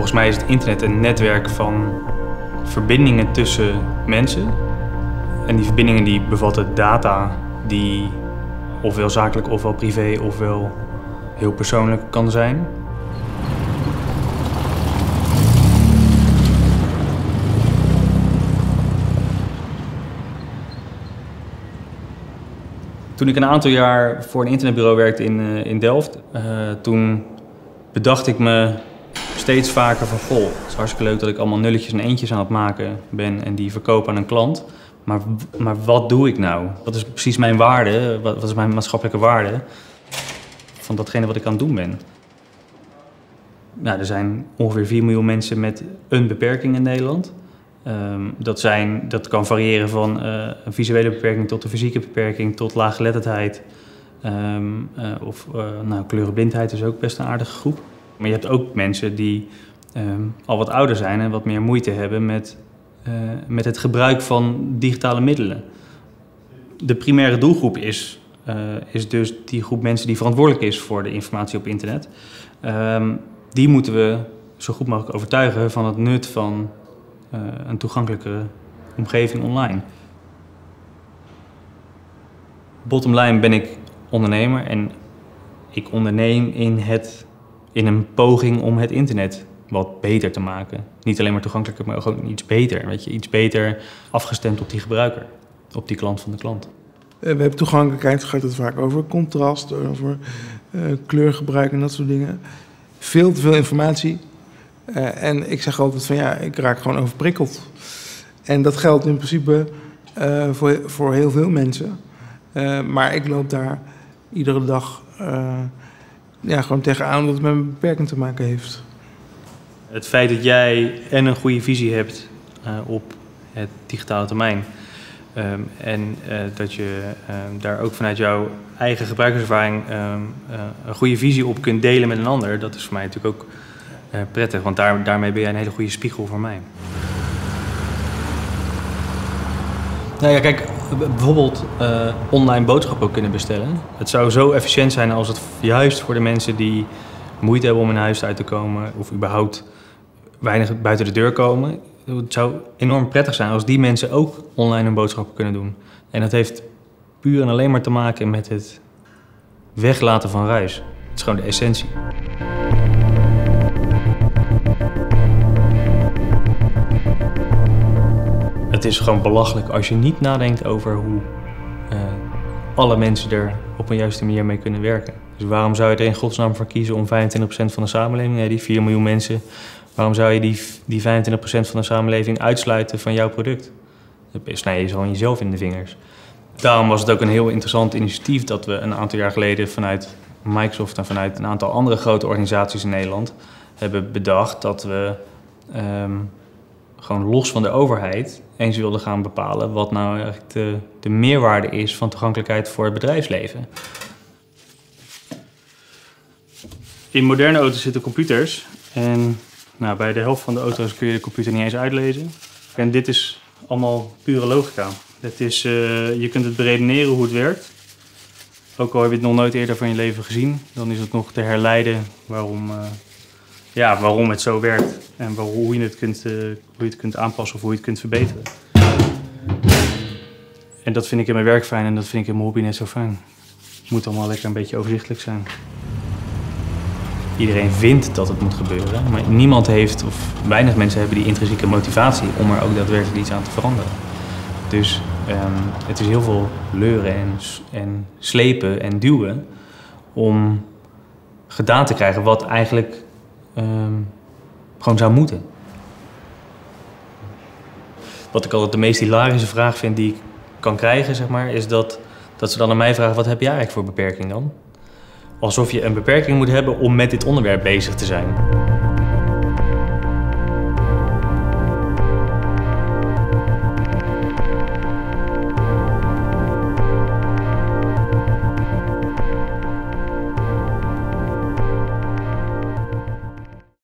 Volgens mij is het internet een netwerk van verbindingen tussen mensen. En die verbindingen die bevatten data die ofwel zakelijk, ofwel privé, ofwel heel persoonlijk kan zijn. Toen ik een aantal jaar voor een internetbureau werkte in Delft, toen bedacht ik me steeds vaker van goh, het is hartstikke leuk dat ik allemaal nulletjes en eentjes aan het maken ben en die verkoop aan een klant. Maar wat doe ik nou? Wat is precies mijn waarde? Wat is mijn maatschappelijke waarde van datgene wat ik aan het doen ben? Nou, er zijn ongeveer 4 miljoen mensen met een beperking in Nederland. Dat kan variëren van een visuele beperking tot een fysieke beperking, tot laaggeletterdheid. Kleurenblindheid is ook best een aardige groep. Maar je hebt ook mensen die al wat ouder zijn en wat meer moeite hebben met het gebruik van digitale middelen. De primaire doelgroep is dus die groep mensen die verantwoordelijk is voor de informatie op internet. Die moeten we zo goed mogelijk overtuigen van het nut van een toegankelijke omgeving online. Bottom line ben ik ondernemer en ik onderneem in een poging om het internet wat beter te maken. Niet alleen maar toegankelijker, maar ook iets beter. Weet je, iets beter afgestemd op die gebruiker, op die klant van de klant. We hebben toegankelijkheid, gaat het vaak over contrast, over kleurgebruik en dat soort dingen. Veel te veel informatie. En ik zeg altijd van ja, ik raak gewoon overprikkeld. En dat geldt in principe voor heel veel mensen. Maar ik loop daar iedere dag gewoon tegenaan omdat het met mijn beperking te maken heeft. Het feit dat jij en een goede visie hebt op het digitale domein dat je daar ook vanuit jouw eigen gebruikerservaring een goede visie op kunt delen met een ander, dat is voor mij natuurlijk ook prettig, want daarmee ben jij een hele goede spiegel voor mij. Nou ja, kijk, bijvoorbeeld online boodschappen ook kunnen bestellen. Het zou zo efficiënt zijn als het juist voor de mensen die moeite hebben om hun huis uit te komen of überhaupt weinig buiten de deur komen. Het zou enorm prettig zijn als die mensen ook online hun boodschappen kunnen doen. En dat heeft puur en alleen maar te maken met het weglaten van ruis. Het is gewoon de essentie. Het is gewoon belachelijk als je niet nadenkt over hoe alle mensen er op een juiste manier mee kunnen werken. Dus waarom zou je er in godsnaam voor kiezen om 25% van de samenleving, nee, die 4 miljoen mensen, waarom zou je die 25% van de samenleving uitsluiten van jouw product? Dat snij je gewoon jezelf in de vingers. Daarom was het ook een heel interessant initiatief dat we een aantal jaar geleden vanuit Microsoft en vanuit een aantal andere grote organisaties in Nederland hebben bedacht dat we gewoon los van de overheid eens wilden gaan bepalen wat nou eigenlijk de meerwaarde is van toegankelijkheid voor het bedrijfsleven. In moderne auto's zitten computers en nou, bij de helft van de auto's kun je de computer niet eens uitlezen. En dit is allemaal pure logica. Je kunt het beredeneren hoe het werkt. Ook al heb je het nog nooit eerder van je leven gezien, dan is het nog te herleiden waarom het zo werkt en hoe je het kunt aanpassen of hoe je het kunt verbeteren. En dat vind ik in mijn werk fijn en dat vind ik in mijn hobby net zo fijn. Het moet allemaal lekker een beetje overzichtelijk zijn. Iedereen vindt dat het moet gebeuren, maar niemand heeft, of weinig mensen hebben die intrinsieke motivatie om er ook daadwerkelijk iets aan te veranderen. Dus het is heel veel leuren en slepen en duwen om gedaan te krijgen wat eigenlijk gewoon zou moeten. Wat ik altijd de meest hilarische vraag vind die ik kan krijgen, zeg maar, is dat ze dan aan mij vragen, wat heb jij eigenlijk voor beperking dan? Alsof je een beperking moet hebben om met dit onderwerp bezig te zijn.